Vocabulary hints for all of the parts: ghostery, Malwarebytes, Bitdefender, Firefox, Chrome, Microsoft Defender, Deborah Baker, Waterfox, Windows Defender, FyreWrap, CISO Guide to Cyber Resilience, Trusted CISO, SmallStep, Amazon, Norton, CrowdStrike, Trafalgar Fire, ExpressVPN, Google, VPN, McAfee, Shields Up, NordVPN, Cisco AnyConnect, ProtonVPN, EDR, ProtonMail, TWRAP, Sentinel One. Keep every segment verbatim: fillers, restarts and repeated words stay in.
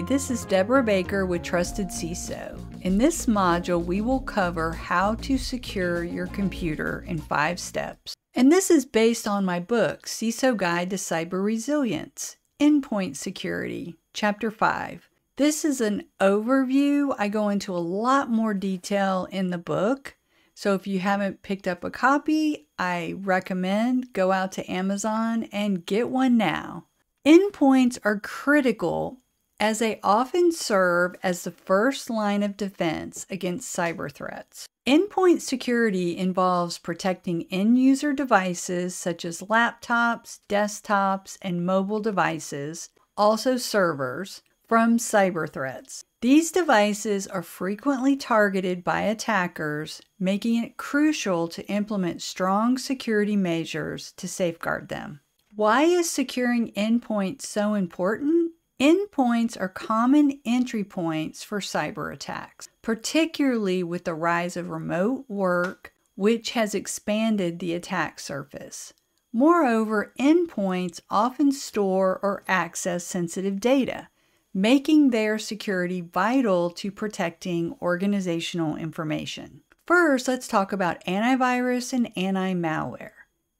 Hi, this is Deborah Baker with Trusted C I S O. In this module, we will cover how to secure your computer in five steps. And this is based on my book, C I S O Guide to Cyber Resilience, Endpoint Security, Chapter five. This is an overview. I go into a lot more detail in the book. So if you haven't picked up a copy, I recommend go out to Amazon and get one now. Endpoints are critical as they often serve as the first line of defense against cyber threats. Endpoint security involves protecting end-user devices such as laptops, desktops, and mobile devices, also servers, from cyber threats. These devices are frequently targeted by attackers, making it crucial to implement strong security measures to safeguard them. Why is securing endpoints so important? Endpoints are common entry points for cyber attacks, particularly with the rise of remote work, which has expanded the attack surface. Moreover, endpoints often store or access sensitive data, making their security vital to protecting organizational information. First, let's talk about antivirus and anti-malware.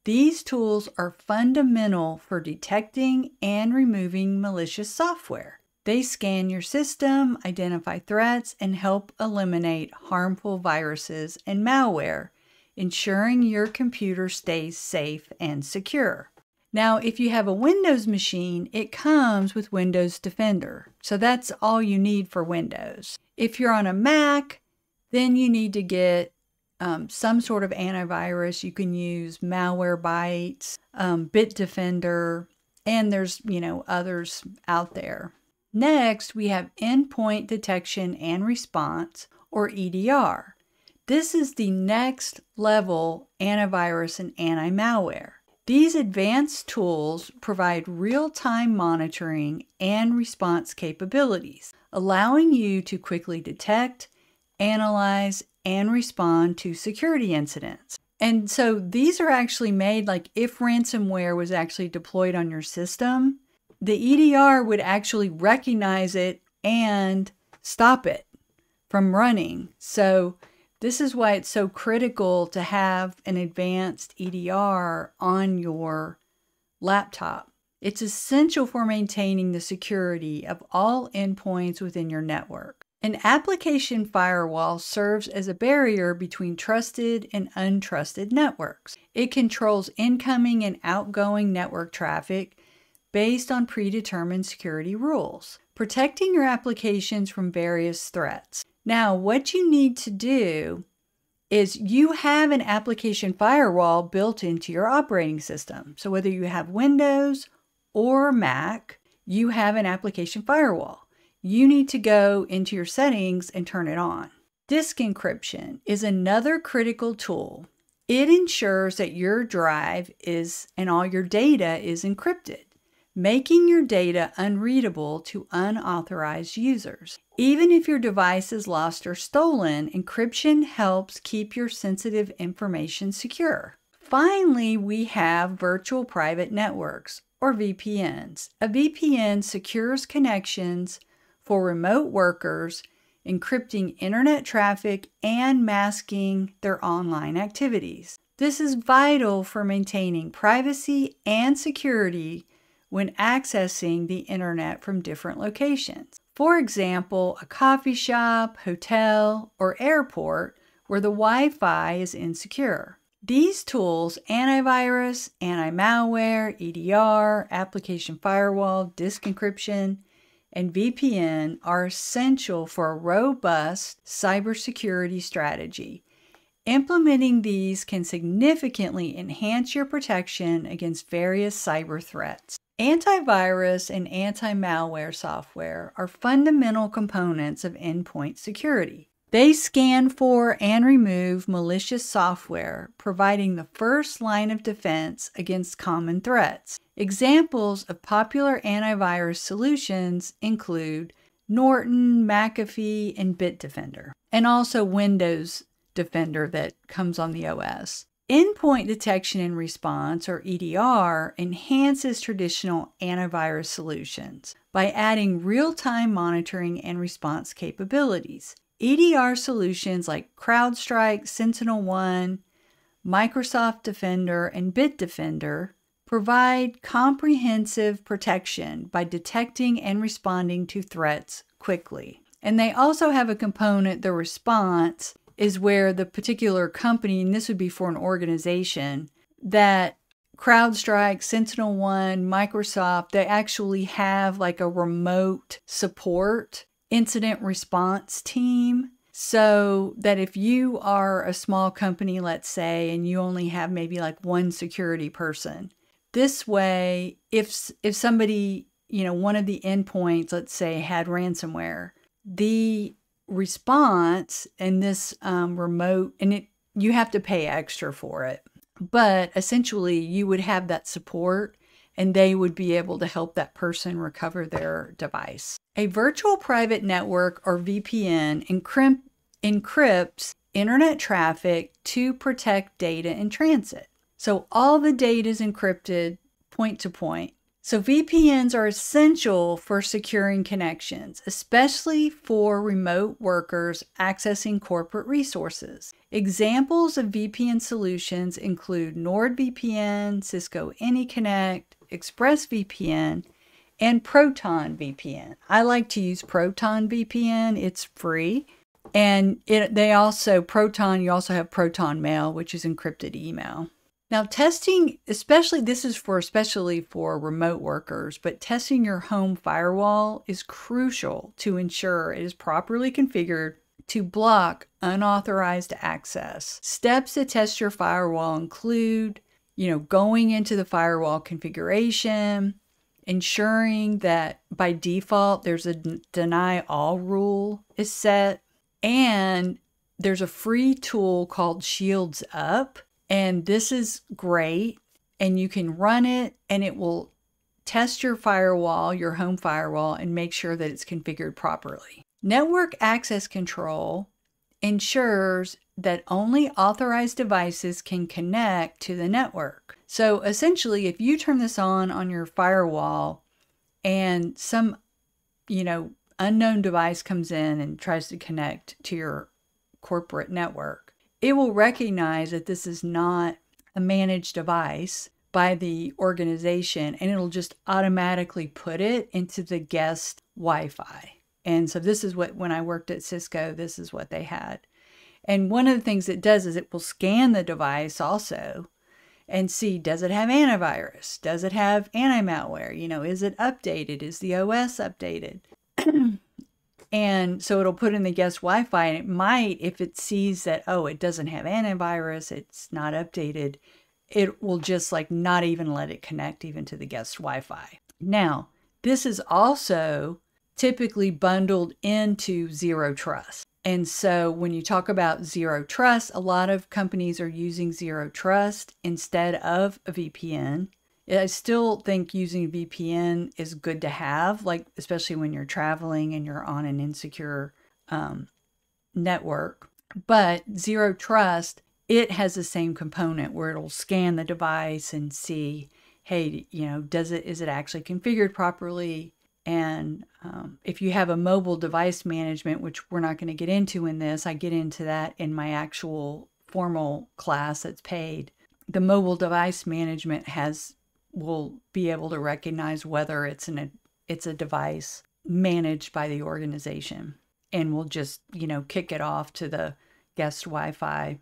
These tools are fundamental for detecting and removing malicious software. They scan your system, identify threats, and help eliminate harmful viruses and malware, ensuring your computer stays safe and secure. Now, if you have a Windows machine, it comes with Windows Defender. So that's all you need for Windows. If you're on a Mac, then you need to get Um, some sort of antivirus. You can use Malwarebytes, um, Bitdefender, and there's, you know, others out there. Next, we have Endpoint Detection and Response, or E D R. This is the next level antivirus and anti-malware. These advanced tools provide real-time monitoring and response capabilities, allowing you to quickly detect, analyze, and respond to security incidents. And so these are actually made, like if ransomware was actually deployed on your system, the E D R would actually recognize it and stop it from running. So this is why it's so critical to have an advanced E D R on your laptop. It's essential for maintaining the security of all endpoints within your network. An application firewall serves as a barrier between trusted and untrusted networks. It controls incoming and outgoing network traffic based on predetermined security rules, protecting your applications from various threats. Now, what you need to do is you have an application firewall built into your operating system. So whether you have Windows or Mac, you have an application firewall. You need to go into your settings and turn it on. Disk encryption is another critical tool. It ensures that your drive is and all your data is encrypted, making your data unreadable to unauthorized users. Even if your device is lost or stolen, encryption helps keep your sensitive information secure. Finally, we have virtual private networks, or V P Ns. A V P N secures connections for remote workers, encrypting internet traffic and masking their online activities. This is vital for maintaining privacy and security when accessing the internet from different locations. For example, a coffee shop, hotel, or airport where the Wi-Fi is insecure. These tools, antivirus, anti-malware, E D R, application firewall, disk encryption, and V P N are essential for a robust cybersecurity strategy. Implementing these can significantly enhance your protection against various cyber threats. Antivirus and anti-malware software are fundamental components of endpoint security. They scan for and remove malicious software, providing the first line of defense against common threats. Examples of popular antivirus solutions include Norton, McAfee, and Bitdefender, and also Windows Defender that comes on the O S. Endpoint detection and response, or E D R, enhances traditional antivirus solutions by adding real-time monitoring and response capabilities. E D R solutions like CrowdStrike, Sentinel One, Microsoft Defender, and Bitdefender provide comprehensive protection by detecting and responding to threats quickly. And they also have a component, the response, is where the particular company, and this would be for an organization, that CrowdStrike, Sentinel One, Microsoft, they actually have like a remote support incident response team, so that if you are a small company, let's say, and you only have maybe like one security person, this way, if if somebody, you know, one of the endpoints, let's say, had ransomware, the response in this um, remote, and it you have to pay extra for it, but essentially you would have that support and they would be able to help that person recover their device. A virtual private network, or V P N, encrypt, encrypts internet traffic to protect data in transit. So all the data is encrypted point to point. So V P Ns are essential for securing connections, especially for remote workers accessing corporate resources. Examples of V P N solutions include NordVPN, Cisco AnyConnect, ExpressVPN, and ProtonVPN. I like to use ProtonVPN. It's free. And it, they also, Proton, you also have ProtonMail, which is encrypted email. Now testing, especially, this is for especially for remote workers, but testing your home firewall is crucial to ensure it is properly configured to block unauthorized access. Steps to test your firewall include, you know, going into the firewall configuration, ensuring that by default there's a deny all rule is set, and there's a free tool called Shields Up. And this is great, and you can run it and it will test your firewall, your home firewall, and make sure that it's configured properly. Network access control ensures that only authorized devices can connect to the network. So essentially, if you turn this on on your firewall and some, you know, unknown device comes in and tries to connect to your corporate network, it will recognize that this is not a managed device by the organization, and it'll just automatically put it into the guest Wi-Fi. And so this is what, when I worked at Cisco, this is what they had. And one of the things it does is it will scan the device also and see, does it have antivirus? Does it have anti-malware? You know, is it updated? Is the O S updated? And so it'll put in the guest Wi-Fi, and it might, if it sees that, oh, it doesn't have antivirus, it's not updated, it will just like not even let it connect even to the guest Wi-Fi. Now, this is also typically bundled into Zero Trust. And so when you talk about Zero Trust, a lot of companies are using Zero Trust instead of a V P N. I still think using a V P N is good to have, like, especially when you're traveling and you're on an insecure um, network. But Zero Trust, it has the same component where it'll scan the device and see, hey, you know, does it, is it actually configured properly? And um, if you have a mobile device management, which we're not going to get into in this, I get into that in my actual formal class that's paid. The mobile device management has, will be able to recognize whether it's an it's a device managed by the organization, and will just, you know, kick it off to the guest Wi-Fi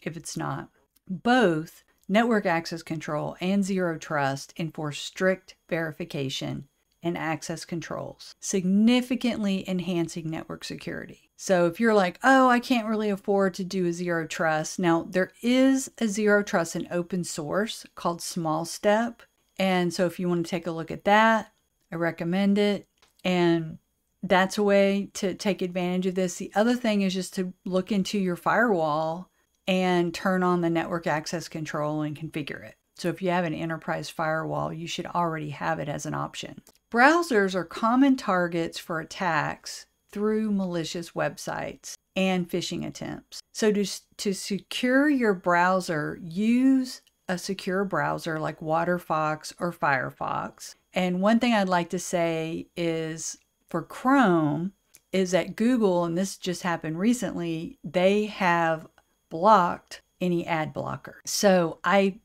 if it's not. Both network access control and Zero Trust enforce strict verification and access controls, significantly enhancing network security. So if you're like, oh, I can't really afford to do a Zero Trust. Now, there is a Zero Trust in open source called SmallStep. And so if you want to take a look at that, I recommend it. And that's a way to take advantage of this. The other thing is just to look into your firewall and turn on the network access control and configure it. So if you have an enterprise firewall, you should already have it as an option. Browsers are common targets for attacks through malicious websites and phishing attempts. So to, to secure your browser, use a secure browser like Waterfox or Firefox. And one thing I'd like to say is for Chrome is that Google, and this just happened recently, they have blocked any ad blocker. So I,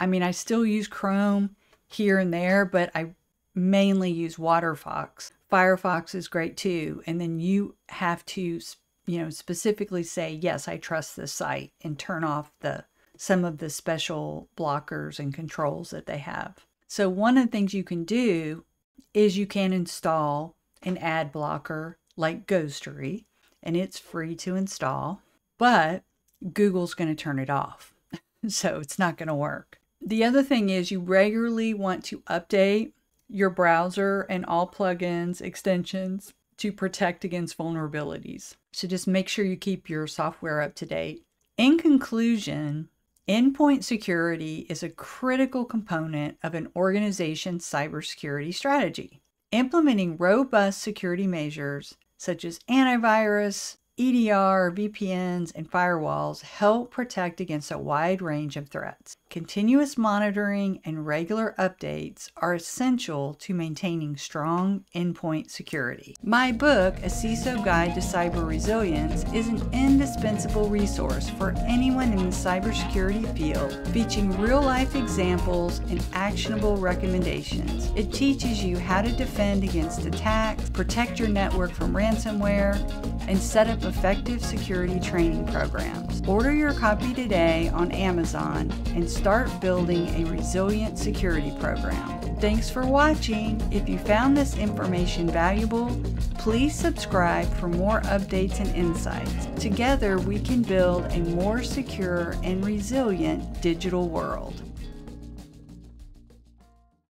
I mean, I still use Chrome here and there, but I mainly use Waterfox. Firefox is great too. And then you have to, you know, specifically say, yes, I trust this site, and turn off the some of the special blockers and controls that they have. So one of the things you can do is you can install an ad blocker like Ghostery, and it's free to install, but Google's going to turn it off. So it's not going to work. The other thing is you regularly want to update your browser and all plugins, extensions to protect against vulnerabilities. So just make sure you keep your software up to date. In conclusion, endpoint security is a critical component of an organization's cybersecurity strategy. Implementing robust security measures such as antivirus, E D R, V P Ns, and firewalls help protect against a wide range of threats. Continuous monitoring and regular updates are essential to maintaining strong endpoint security. My book, A C I S O Guide to Cyber Resilience, is an indispensable resource for anyone in the cybersecurity field, featuring real-life examples and actionable recommendations. It teaches you how to defend against attacks, protect your network from ransomware, and set up effective security training programs. Order your copy today on Amazon and start building a resilient security program. Thanks for watching. If you found this information valuable, please subscribe for more updates and insights. Together, we can build a more secure and resilient digital world.